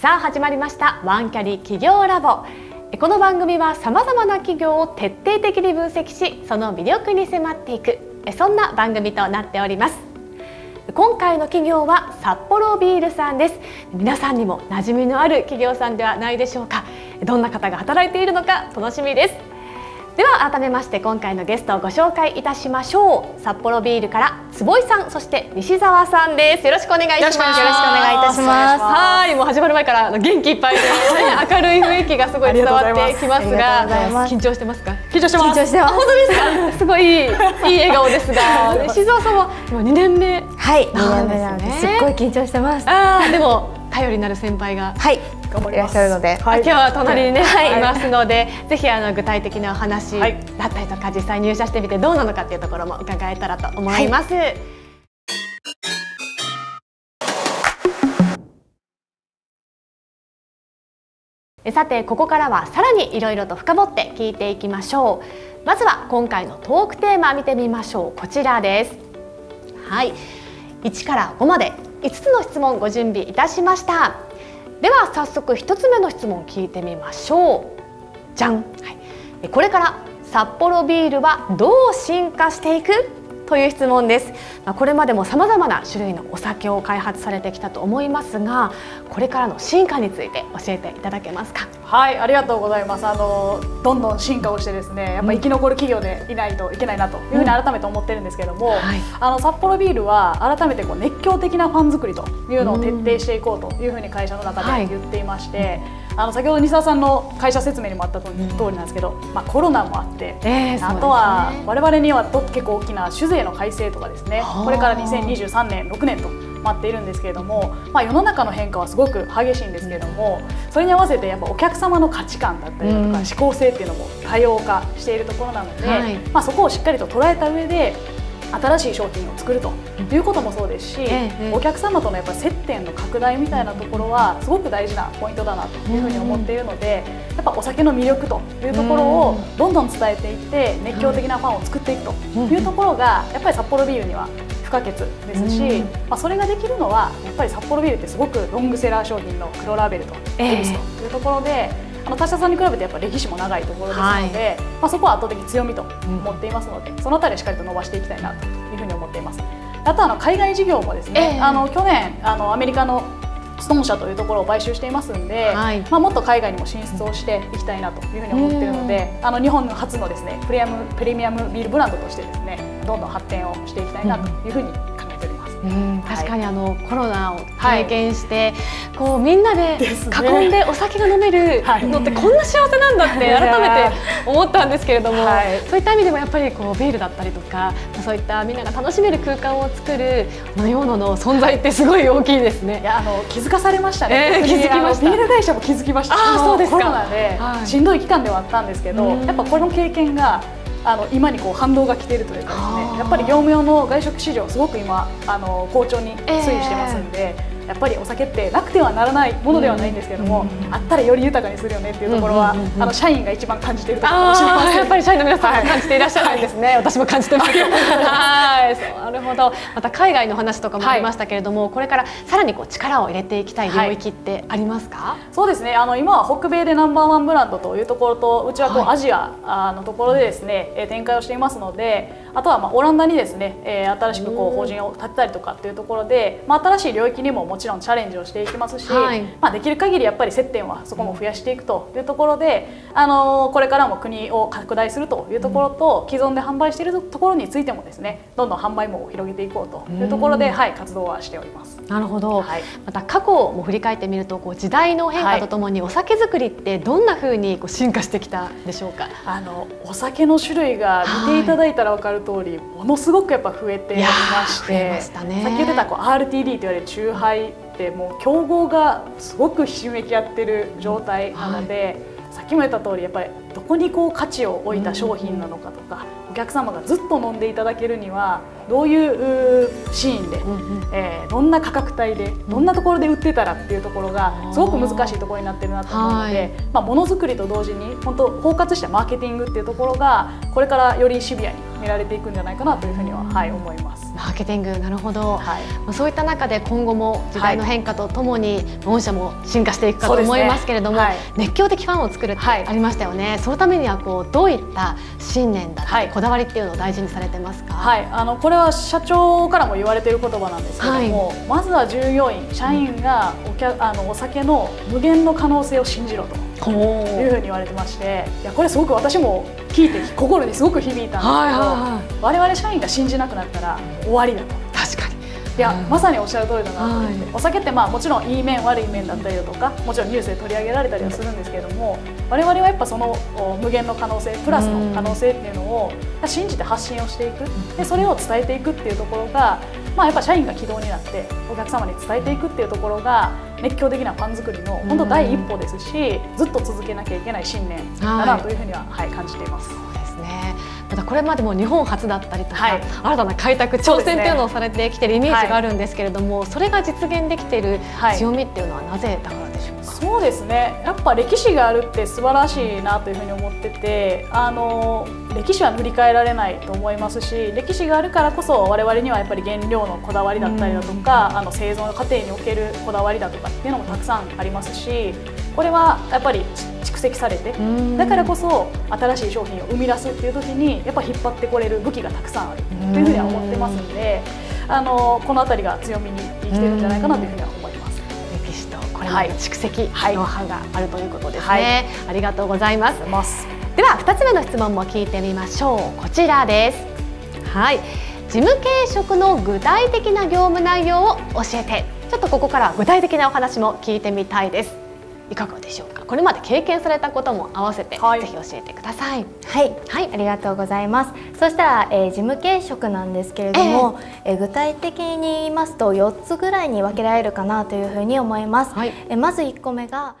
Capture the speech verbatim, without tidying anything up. さあ始まりましたワンキャリ企業ラボ。この番組はさまざまな企業を徹底的に分析し、その魅力に迫っていく、そんな番組となっております。今回の企業はサッポロビールさんです。皆さんにも馴染みのある企業さんではないでしょうか。どんな方が働いているのか楽しみです。では改めまして今回のゲストをご紹介いたしましょう。サッポロビールから坪井さん、そして西澤さんです。よろしくお願いします。よろしくお願いいたします。はい、もう始まる前から元気いっぱいで、ね、明るい雰囲気がすごい伝わってきますが、緊張してますか？緊張してます。緊張してます。本当ですか？すごいいい笑顔ですが、西澤さんは今にねんめなんですね。すっごい緊張してます。ああ、でも頼りになる先輩が。はい。いらっしゃるので、今日は隣にね、いますので、ぜひあの具体的なお話だったりとか、実際入社してみてどうなのかっていうところも伺えたらと思います。さて、ここからはさらにいろいろと深掘って聞いていきましょう。まずは今回のトークテーマ見てみましょう。こちらです。はい、いちからごまでいつつの質問ご準備いたしました。では早速ひとつめの質問を聞いてみましょう。じゃん、はい、これからサッポロビールはどう進化していくという質問です。これまでもさまざまな種類のお酒を開発されてきたと思いますが、これからの進化について教えていただけますか？はい、ありがとうございます。あのどんどん進化をしてですね、やっぱ生き残る企業でいないといけないなというふうに改めて思ってるんですけども、うん、はい、あのサッポロビールは改めてこう熱狂的なファン作りというのを徹底していこうというふうに会社の中で言っていまして、うん、はい、あの先ほど西澤さんの会社説明にもあった通りなんですけど、まあ、コロナもあって、えーね、あとは我々にはと結構大きな酒税の改正とかですね、これからにせんにじゅうさんねん、ろくねんと待っているんですけれども、まあ、世の中の変化はすごく激しいんですけれども、それに合わせてやっぱお客様の価値観だったりとか思考性っていうのも多様化しているところなので、はい、まあそこをしっかりと捉えた上で新しい商品を作るということもそうですし、お客様とのやっぱ接点の拡大みたいなところはすごく大事なポイントだなというふうに思っているので、やっぱお酒の魅力というところをどんどん伝えていって熱狂的なファンを作っていくというところがやっぱりサッポロビールには不可欠ですし、まあ、それができるのはやっぱりサッポロビールってすごくロングセラー商品の黒ラベルとエビスというところで。他社さんに比べてやっぱ歴史も長いところですので、はい、まあそこは圧倒的強みと思っていますので、うん、そのあたりしっかりと伸ばしていきたいなというふうに思っています。あとあの海外事業もですね、えー、あの去年あのアメリカのストーン社というところを買収していますので、はい、まあもっと海外にも進出をしていきたいなというふうに思っているので、あの日本初のですねプレミアムプレミアムビールブランドとしてですね、どんどん発展をしていきたいなというふうに考えております。うん、確かにあの、はい、コロナを体験して、はい、こうみんなで囲んでお酒が飲めるのってこんな幸せなんだって改めて思ったんですけれども、はい、そういった意味でもやっぱりこうビールだったりとか、そういったみんなが楽しめる空間を作る飲み物の存在ってすごい大きいですね。いや、あの気づかされましたね。えー、気づきました。ビール会社も気づきました。あー、そうですか。コロナでしんどい期間ではあったんですけど、はい、やっぱこの経験があの今にこう反動が来ているというかですね、やっぱり業務用の外食市場すごく今あの好調に推移してますんで、えー、やっぱりお酒ってなくてはならないものではないんですけども、あったらより豊かにするよねっていうところはあの社員が一番感じているところかもしれません。やっぱり社員の皆さんが感じていらっしゃるんですね。はい、私も感じてます。はい、なるほど。また海外の話とかもありましたけれども、はい、これからさらにこう力を入れていきたい領域ってありますか？はい、そうですね。あの今は北米でナンバーワンブランドというところと、うちはこうアジアのところでですね、展開をしていますので、あとはまあオランダにですね、えー、新しくこう法人を立てたりとかっていうところで、まあ、新しい領域にももちろんチャレンジをしていきますし、はい、まあできる限りやっぱり接点はそこも増やしていくというところで、あのー、これからも国を拡大するというところと、既存で販売しているところについてもですね、どんどん販売網を広げていこうというところで、はい、活動はしております。なるほど。はい、また過去も振り返ってみると、こう時代の変化とともにお酒作りってどんなふうにこう進化してきたでしょうか？あのお酒の種類が見ていただいたら分かる通り、はい、ものすごくやっぱ増えておりまして、さっき言ってたこう アールティーディー と言われるチューハイってもう競合がすごくひしめき合ってる状態なので、はい、さっきも言った通りやっぱりどこにこう価値を置いた商品なのかとか、お客様がずっと飲んでいただけるにはどういうシーンで、うんうん、えー、どんな価格帯でどんなところで売ってたらっていうところがすごく難しいところになってるなと思うので、まあ、ものづくりと同時に本当包括したマーケティングっていうところがこれからよりシビアに見られていくんじゃないかなというふうには、はい、思います。ーケティング、なるほど、はい、そういった中で今後も時代の変化とともに、御社も進化していくかと思いますけれども、ねはい、熱狂的ファンを作るってありましたよね、はい、そのためにはこうどういった信念だったり、こだわりっていうのを大事にされてますか？はい、あのこれは社長からも言われている言葉なんですけども、はい、まずは従業員、社員が お, きゃあのお酒の無限の可能性を信じろと。いうふうに言われてまして、いやこれすごく私も聞いて心にすごく響いたんですけど、我々社員が信じなくなったら終わりだと。確かに、いやまさにおっしゃる通りだなと思って、はい、お酒ってまあもちろんいい面悪い面だったりだとか、もちろんニュースで取り上げられたりはするんですけれども、我々はやっぱその無限の可能性プラスの可能性っていうのを信じて発信をしていく、でそれを伝えていくっていうところが、まあ、やっぱ社員が軌道になってお客様に伝えていくっていうところが熱狂的なファン作りの本当第一歩ですし、ずっと続けなきゃいけない信念だなというふうには、はいはい、感じています。そうですね、またこれまでも日本初だったりとか、はい、新たな開拓挑戦というのをされてきているイメージがあるんですけれども、それが実現できている強みっていうのはなぜだからでしょうか？そうですね、やっぱ歴史があるって素晴らしいなというふうに思ってて、あの歴史は塗り替えられないと思いますし、歴史があるからこそ我々にはやっぱり原料のこだわりだったりだとか、あの製造の過程におけるこだわりだとかっていうのもたくさんありますし、これはやっぱり蓄積されて、だからこそ新しい商品を生み出すっていう時にやっぱ引っ張ってこれる武器がたくさんあるというふうには思ってますので、あのこの辺りが強みに生きてるんじゃないかなというふうには思います。歴史とこれまでの蓄積、はい、ノウハウがあるということですね。はい、ありがとうございます。ではふたつめの質問も聞いてみましょう。こちらです。はい、事務系職の具体的な業務内容を教えて。ちょっとここから具体的なお話も聞いてみたいです。いかがでしょうか。これまで経験されたことも合わせて、はい、ぜひ教えてください。はい、はい、ありがとうございます。そしたら、えー、事務系職なんですけれども、えーえー、具体的に言いますとよっつぐらいに分けられるかなというふうに思います。はい、えー、まずいっこめが